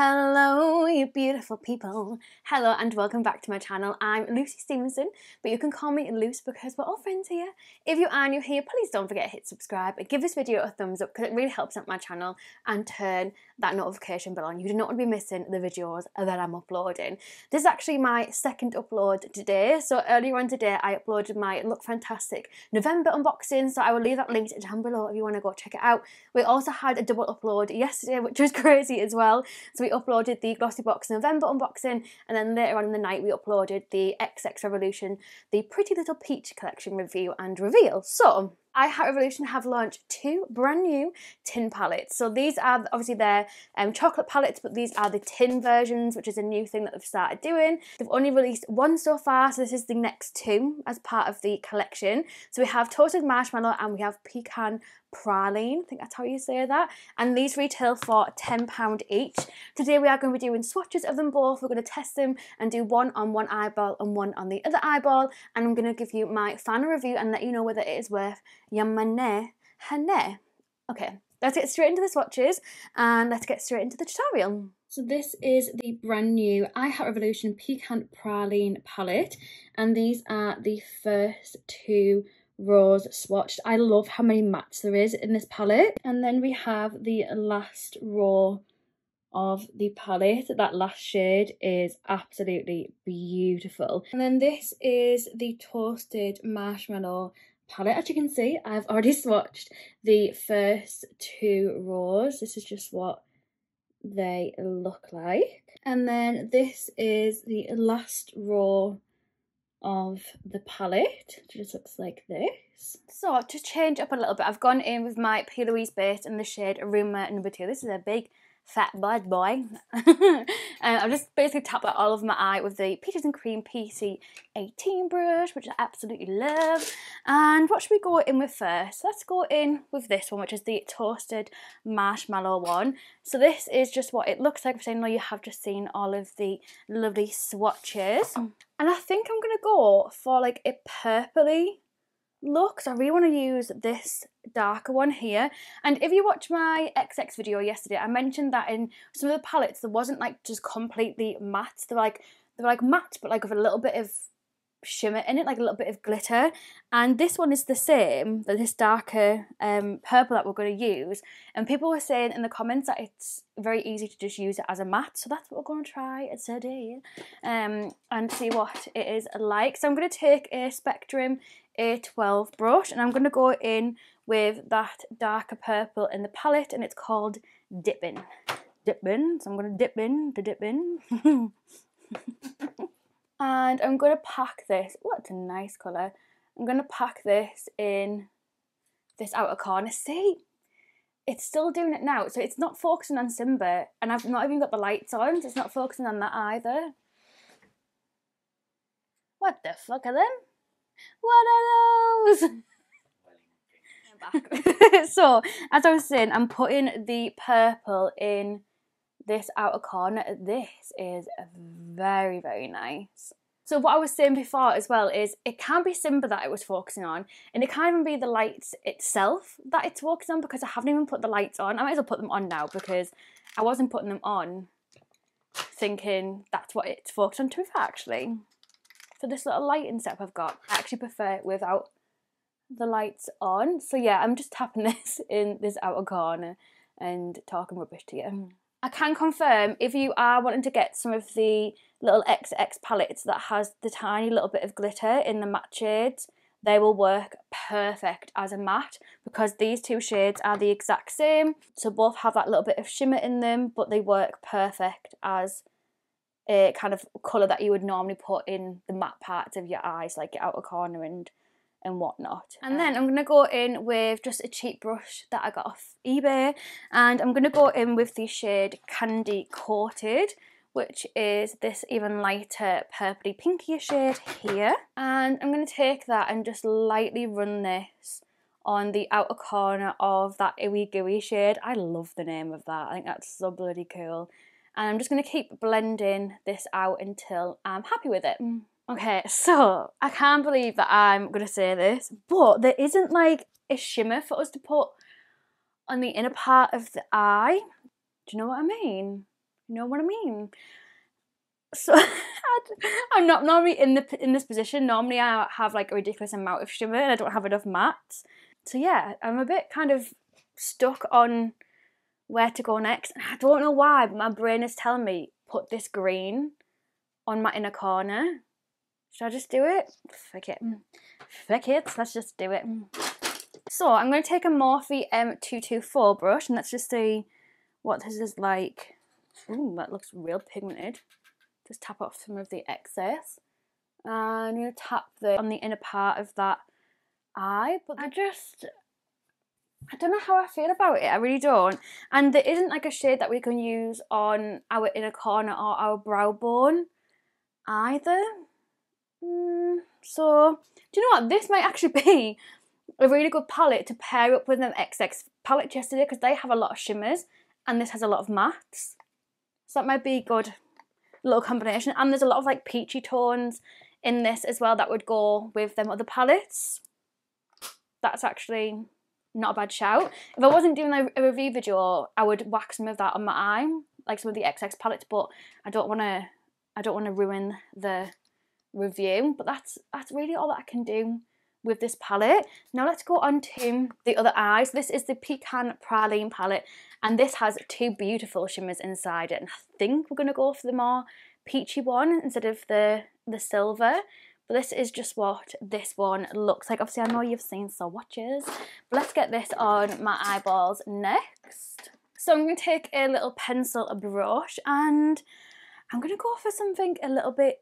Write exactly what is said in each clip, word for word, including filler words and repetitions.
Hello you beautiful people, hello and welcome back to my channel. I'm Lucy Stephenson, but you can call me Luce because we're all friends here. If you are new here, please don't forget to hit subscribe and give this video a thumbs up because it really helps out my channel, and turn that notification bell on. You do not want to be missing the videos that I'm uploading. This is actually my second upload today. So earlier on today I uploaded my Look Fantastic November unboxing, so I will leave that link down below if you want to go check it out. We also had a double upload yesterday which was crazy as well. So we uploaded the Glossy Box November unboxing, and then later on in the night we uploaded the X X Revolution, the Pretty Little Peach collection review and reveal. So iHeart Revolution have launched two brand new tin palettes. So these are obviously their um, chocolate palettes, but these are the tin versions, which is a new thing that they've started doing. They've only released one so far, so this is the next two as part of the collection. So we have Toasted Marshmallow and we have Pecan Praline, I think that's how you say that, and these retail for ten pounds each. Today we are going to be doing swatches of them both. We're going to test them and do one on one eyeball and one on the other eyeball, and I'm going to give you my final review and let you know whether it is worth your money. Okay, let's get straight into the swatches and let's get straight into the tutorial. So this is the brand new iHeart Revolution Pecan Praline palette, and these are the first two rose swatched. I love how many mattes there is in this palette. And then we have the last row of the palette. That last shade is absolutely beautiful. And then this is the Toasted Marshmallow palette. As you can see, I've already swatched the first two rows. This is just what they look like. And then this is the last row of the palette. It just looks like this. So to change up a little bit, I've gone in with my P. Louise base in the shade Rumor number two. This is a big fat bad boy. And I've just basically tapped out all of my eye with the Peaches and Cream P C eighteen brush, which I absolutely love. And what should we go in with first? Let's go in with this one, which is the Toasted Marshmallow one. So this is just what it looks like, which I know you have just seen all of the lovely swatches. And I think I'm going to go for like a purpley look, so I really want to use this darker one here. And if you watch my X X video yesterday, I mentioned that in some of the palettes there wasn't like just completely matte. They're like they're like matte, but like with a little bit of shimmer in it, like a little bit of glitter. And this one is the same, but this darker um, purple that we're going to use. And people were saying in the comments that it's very easy to just use it as a matte, so that's what we're going to try today, um, and see what it is like. So I'm going to take a Spectrum A twelve brush and I'm going to go in with that darker purple in the palette, and it's called Dippin'. Dippin', so I'm going to dip in to dip in. And I'm going to pack this. Oh, that's a nice colour. I'm going to pack this in this outer corner. See, it's still doing it now, so it's not focusing on Simba, and I've not even got the lights on, so it's not focusing on that either. What the fuck are them? What are those? Back. So as I was saying, I'm putting the purple in this outer corner. This is very, very nice. So what I was saying before as well is it can't be Simba that it was focusing on, and it can't even be the lights itself that it's focusing on, because I haven't even put the lights on. I might as well put them on now because I wasn't putting them on thinking that's what it's focused on, to actually. So this little lighting setup I've got, I actually prefer it without the lights on. So yeah, I'm just tapping this in this outer corner and talking rubbish to you. I can confirm, if you are wanting to get some of the little X X palettes that has the tiny little bit of glitter in the matte shades, they will work perfect as a matte because these two shades are the exact same. So both have that little bit of shimmer in them, but they work perfect as a kind of colour that you would normally put in the matte parts of your eyes, like your outer corner and and whatnot. And then I'm going to go in with just a cheap brush that I got off eBay, and I'm going to go in with the shade Candy Coated, which is this even lighter purpley pinkier shade here. And I'm going to take that and just lightly run this on the outer corner of that Ooey Gooey shade. I love the name of that. I think that's so bloody cool. And I'm just going to keep blending this out until I'm happy with it. Okay, so I can't believe that I'm going to say this, but there isn't like a shimmer for us to put on the inner part of the eye. Do you know what I mean? You know what I mean? So I'm not normally in the in this position. Normally I have like a ridiculous amount of shimmer and I don't have enough mattes. So yeah, I'm a bit kind of stuck on where to go next. And I don't know why, but my brain is telling me put this green on my inner corner. Should I just do it? Fuck it. Fuck it. Let's just do it. So I'm going to take a Morphe M two twenty-four brush and let's just see what this is like. Ooh, that looks real pigmented. Just tap off some of the excess. And I'm going to tap the, on the inner part of that eye. But I just, I don't know how I feel about it. I really don't. And there isn't like a shade that we can use on our inner corner or our brow bone either. Mm, so, do you know what? This might actually be a really good palette to pair up with an X X palette yesterday because they have a lot of shimmers and this has a lot of mattes. So that might be a good little combination. And there's a lot of like peachy tones in this as well that would go with them other palettes. That's actually not a bad shout. If I wasn't doing a, a review video, I would whack some of that on my eye, like some of the X X palettes, but I don't want to, I don't want to ruin the review. But that's that's really all that I can do with this palette. Now let's go on to the other eye. So this is the Pecan Praline palette and this has two beautiful shimmers inside it, and I think we're going to go for the more peachy one instead of the the silver. But this is just what this one looks like. Obviously I know you've seen so watches, but let's get this on my eyeballs next. So I'm going to take a little pencil brush and I'm going to go for something a little bit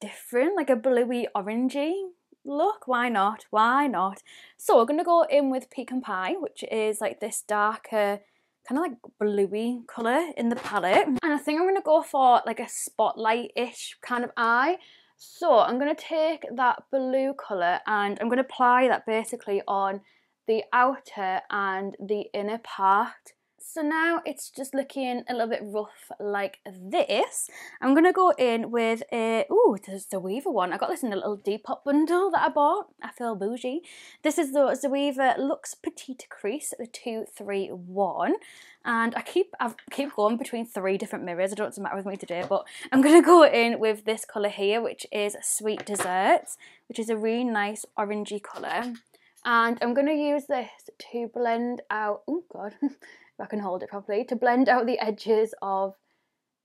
different, like a bluey orangey look. Why not? Why not? So we're going to go in with Pecan Pie, which is like this darker kind of like bluey colour in the palette, and I think I'm going to go for like a spotlight-ish kind of eye. So I'm going to take that blue colour and I'm going to apply that basically on the outer and the inner part. So now it's just looking a little bit rough like this. I'm going to go in with a, ooh, there's the Zoeva one. I got this in a little Depop bundle that I bought. I feel bougie. This is the Zoeva Luxe Petite Crease, the two three one. And I keep, I keep going between three different mirrors. I don't know what's the matter with me today, but I'm going to go in with this colour here, which is Sweet Desserts, which is a really nice orangey colour. And I'm going to use this to blend out, oh God, if I can hold it properly, to blend out the edges of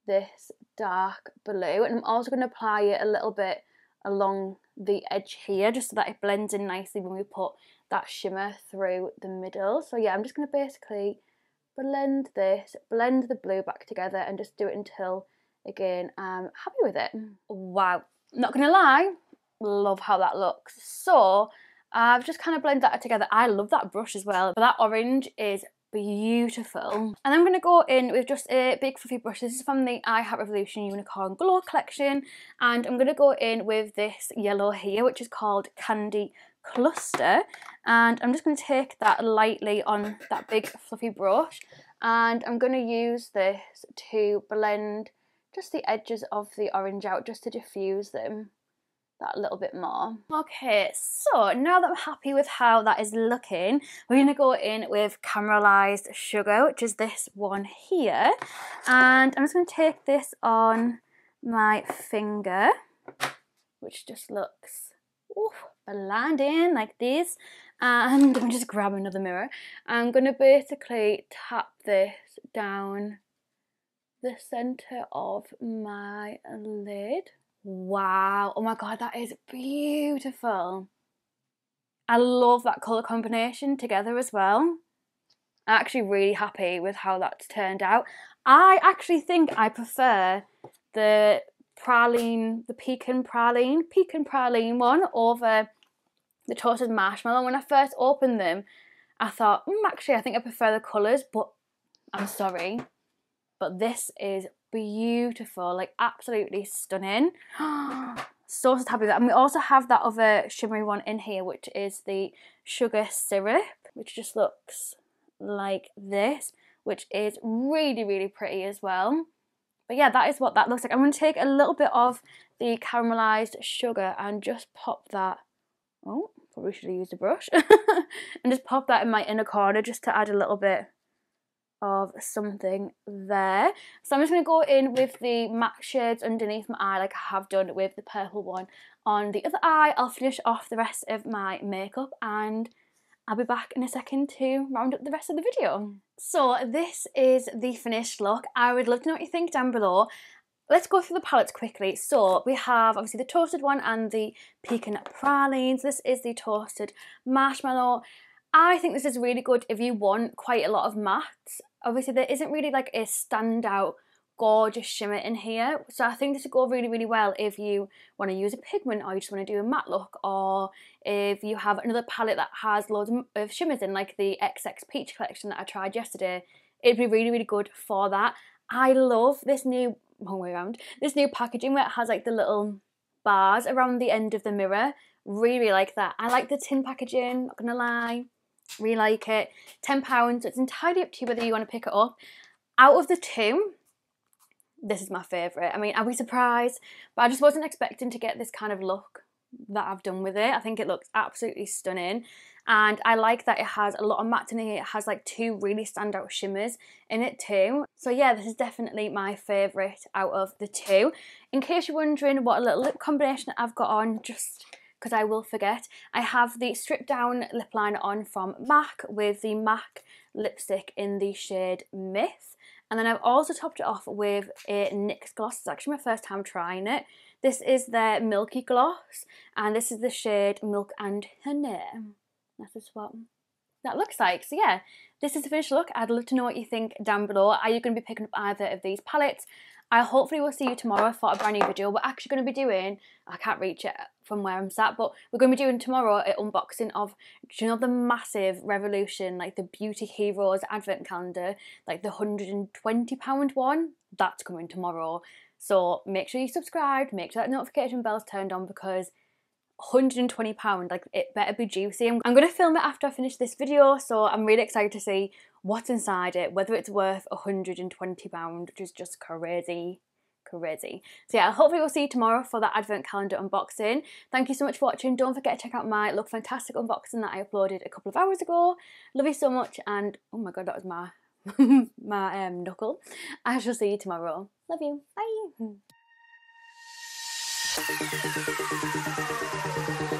this dark blue. And I'm also going to apply it a little bit along the edge here, just so that it blends in nicely when we put that shimmer through the middle. So yeah, I'm just going to basically blend this, blend the blue back together and just do it until, again, I'm happy with it. Wow, not going to lie, love how that looks. So I've just kind of blended that together. I love that brush as well, but that orange is beautiful. And I'm going to go in with just a big fluffy brush. This is from the iHeart Revolution Unicorn Glow collection, and I'm going to go in with this yellow here, which is called Candy Cluster, and I'm just going to take that lightly on that big fluffy brush, and I'm going to use this to blend just the edges of the orange out, just to diffuse them that little bit more. Okay, so now that I'm happy with how that is looking, we're gonna go in with Caramelized Sugar, which is this one here, and I'm just gonna take this on my finger, which just looks ooh, blinding like this. And I'm just grab another mirror. I'm gonna basically tap this down the center of my lid. Wow, oh my God, that is beautiful. I love that colour combination together as well. I'm actually really happy with how that's turned out. I actually think I prefer the praline, the pecan praline, pecan praline one over the Toasted Marshmallow. When I first opened them, I thought, mm, actually, I think I prefer the colours, but I'm sorry, but this is beautiful, like absolutely stunning. So, so happy with that. And we also have that other shimmery one in here, which is the Sugar Syrup, which just looks like this, which is really, really pretty as well. But yeah, that is what that looks like. I'm going to take a little bit of the Caramelized Sugar and just pop that, oh, probably should have used a brush, and just pop that in my inner corner just to add a little bit of something there. So I'm just going to go in with the MAC shades underneath my eye like I have done with the purple one on the other eye. I'll finish off the rest of my makeup and I'll be back in a second to round up the rest of the video. So this is the finished look. I would love to know what you think down below. Let's go through the palettes quickly. So we have obviously the Toasted one and the Pecan Pralines. This is the Toasted Marshmallow. I think this is really good if you want quite a lot of mattes. Obviously there isn't really like a standout gorgeous shimmer in here, so I think this would go really really well if you want to use a pigment or you just want to do a matte look, or if you have another palette that has loads of shimmers in, like the X X Peach collection that I tried yesterday. It'd be really really good for that. I love this new wrong way around this new packaging where it has like the little bars around the end of the mirror. Really, really like that. I like the tin packaging, not gonna lie, really like it. Ten pounds, so it's entirely up to you whether you want to pick it up. Out of the two, this is my favourite. I mean, I'll be surprised, but I just wasn't expecting to get this kind of look that I've done with it. I think it looks absolutely stunning, and I like that it has a lot of matte in here. It has like two really standout shimmers in it too. So yeah, this is definitely my favourite out of the two. In case you're wondering what a little lip combination I've got on, just because I will forget, I have the Stripdown lip liner on from MAC with the MAC lipstick in the shade Myth. And then I've also topped it off with a NYX gloss. It's actually my first time trying it. This is their Milky Gloss, and this is the shade Milk and Honey. That's just what that looks like. So yeah, this is the finished look. I'd love to know what you think down below. Are you going to be picking up either of these palettes? I hopefully will see you tomorrow for a brand new video. We're actually going to be doing, I can't reach it from where I'm sat, but we're going to be doing tomorrow an unboxing of, do you know, the massive Revolution, like the Beauty Heroes advent calendar, like the one hundred and twenty pound one. That's coming tomorrow. So make sure you subscribe, make sure that notification bell's turned on, because one hundred and twenty pounds, like, it better be juicy. I'm, I'm going to film it after I finish this video, so I'm really excited to see what's inside it, whether it's worth one hundred and twenty pounds, which is just crazy, crazy. So yeah, hopefully we'll see you tomorrow for that advent calendar unboxing. Thank you so much for watching. Don't forget to check out my Look Fantastic unboxing that I uploaded a couple of hours ago. Love you so much, and oh my god, that was my my um, knuckle. I shall see you tomorrow. Love you. Bye. Thank you.